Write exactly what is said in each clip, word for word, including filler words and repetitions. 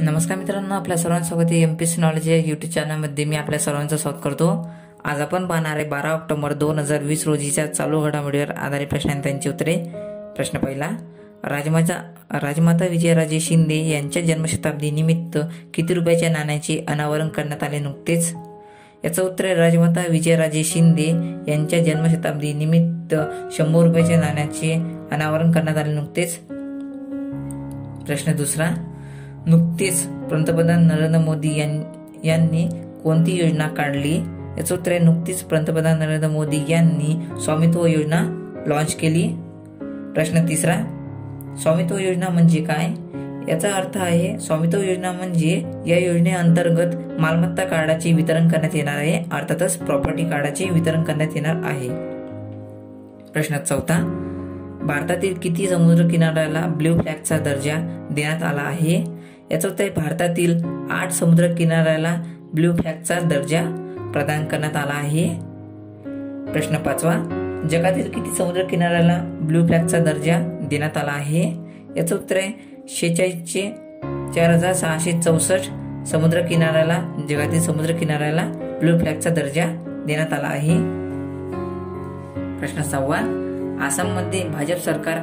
नमस्कार मित्रांनो, आपल्या सर्वांचं स्वागत आहे एम पी नॉलेज या यूट्यूब चॅनलमध्ये। मी आपल्या सर्वांचं स्वागत करतो। आज आपण पाहणार आहे बारा ऑक्टोबर दोन हजार वीस रोजीच्या चालू घडामोडीवर आधारित प्रश्नांची त्यांची उत्तरे। प्रश्न पहिला, राजमाता राजमाता विजयराजे शिंदे यांच्या जन्मशताब्दी निमित्त किती रुपयाच्या नाण्याचे अनावरण करण्यात आले नुकतेच? याचं उत्तर आहे राजमाता विजयराजे शिंदे यांच्या जन्मशताब्दी निमित्त शंभर रुपयाच्या नाण्याचे अनावरण करण्यात आले नुकतेच। प्रश्न दुसरा, नुकतीच पंतप्रधान नरेंद्र मोदी यांनी कोणती योजना काढली? याचं उत्तर आहे नुकतीच पंतप्रधान नरेंद्र मोदी यांनी स्वामित्व योजना लॉन्च केली। प्रश्न तिसरा, स्वामित्व योजना म्हणजे काय? याचा अर्थ आहे स्वामित्व योजना म्हणजे या योजनेअंतर्गत मालमत्ता कार्डाचे वितरण करण्यात येणार आहे, अर्थातच प्रॉपर्टी कार्डाचे वितरण करण्यात येणार आहे। प्रश्न चौथा, भारतातील किती समुद्रकिनाऱ्याला ब्लू फ्लॅगचा दर्जा देण्यात आला आहे? याचं उत्तर भारतातील आठ समुद्रकिनाऱ्याला ब्लू फ्लॅगचा दर्जा प्रदान करण्यात आला आहे। प्रश्न पाचवा, जगातील किती समुद्रकिनाऱ्याला ब्लू फ्लॅगचा दर्जा देण्यात आला आहे? याचं उत्तर आहे शेहेचाळीसशे चार हजार सहाशे चौसष्ट समुद्रकिनाऱ्याला जगातील समुद्रकिनाऱ्याला ब्लू फ्लॅगचा दर्जा देण्यात आला आहे। प्रश्न सहावा, आसाममध्ये भाजप सरकार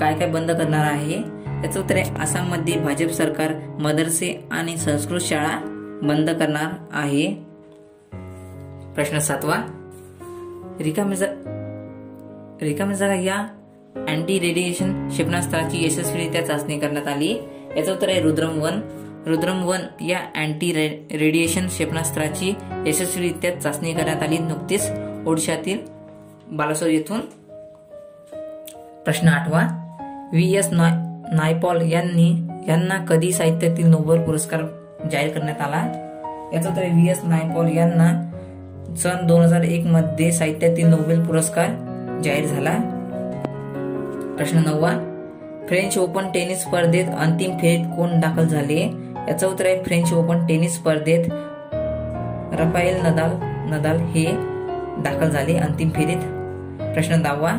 काय काय बंद करणार आहे? याचं उत्तर आहे आसाममध्ये भाजप सरकार मदरसे आणि संस्कृत शाळा बंद करणार आहे। प्रश्न सातवा, रिकाम्या जागा रिकाम्या जागा या अँटी रेडिएशन क्षेपणास्त्राची यशस्वीरित्या चाचणी करण्यात आली। याचं उत्तर आहे रुद्रम वन रुद्रम वन या अँटी रेडिएशन क्षेपणास्त्राची यशस्वीरित्या चाचणी करण्यात आली नुकतीच ओडिशातील बालासोर येथून। प्रश्न आठवा, व्ही एस नाय नायपॉल यांनी यांना कधी साहित्यातील नोबेल पुरस्कार जाहीर करण्यात आला? याचं उत्तर व्ही एस नायपॉल यांना सन दोन हजार एक मध्ये साहित्यातील नोबेल पुरस्कार जाहीर झाला। प्रश्न नववा, फ्रेंच ओपन टेनिस स्पर्धेत अंतिम फेरीत कोण दाखल झाले? याचं उत्तर आहे फ्रेंच ओपन टेनिस स्पर्धेत रफाएल नदाल नदाल हे दाखल झाले अंतिम फेरीत। प्रश्न दहावा,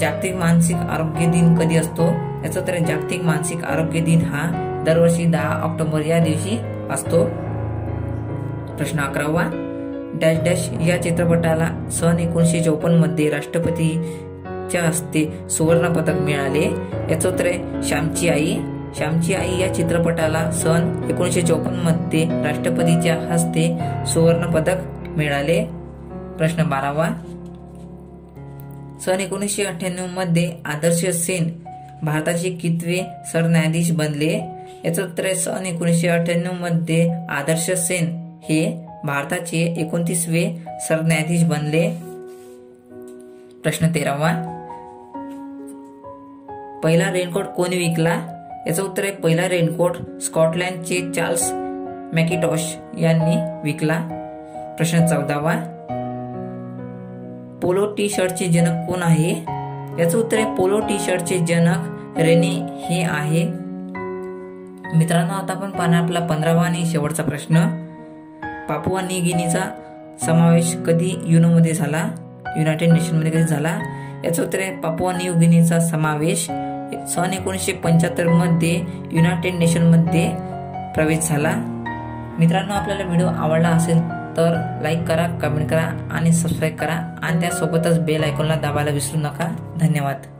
जागतिक मानसिक आरोग्य दिन कधी असतो? याचं उत्तर जागतिक मानसिक आरोग्य दिन हा दरवर्षी दहा ऑक्टोबर या दिवशी असतो। प्रश्न अकरावा, डॅश डॅश या चित्रपटाला सन एकोणीसशे चौपन्न मध्ये राष्ट्रपतीच्या हस्ते सुवर्ण पदक मिळाले। याचं उत्तर श्यामची आई श्यामची आई या चित्रपटाला सन एकोणीसशे चौपन्न मध्ये राष्ट्रपतीच्या हस्ते सुवर्ण पदक मिळाले। प्रश्न बारावा, सन एकोणीसशे अठ्ठ्याण्णव मध्ये आदर्श सेन भारताचे कितवे सरन्यायाधीश बनले? याचं उत्तर सन एकोणीसशे अठ्ठ्याण्णव मध्ये आदर्श सेन हे भारताचे एकोणतीसवे सरन्यायाधीश बनले। प्रश्न तेरावा, पहिला रेनकोट कोणी विकला? याचं उत्तर पहिला रेनकोट स्कॉटलंडचे चार्ल्स मॅकिंटॉश यांनी विकला। प्रश्न चौदावा, पोलो टी शर्टचे जनक कोण आहे? याचं उत्तर आहे पोलो टी शर्टचे जनक रेने हे आहे। मित्रांनो, आता आपण पाहणार आपला पंधरावा आणि शेवटचा प्रश्न, पापुआ न्यू गिनीचा समावेश कधी युनोमध्ये झाला? युनायटेड नेशनमध्ये कधी झाला? याचं उत्तर आहे पापुआ न्यू गिनीचा समावेश सन एकोणीसशे पंच्याहत्तर मध्ये युनायटेड नेशनमध्ये प्रवेश झाला। मित्रांनो, आपल्याला व्हिडिओ आवडला असेल तर लाईक करा, कमेंट करा आणि सबस्क्राईब करा आणि त्यासोबतच बेल आयकॉनला दाबायला विसरू नका। धन्यवाद।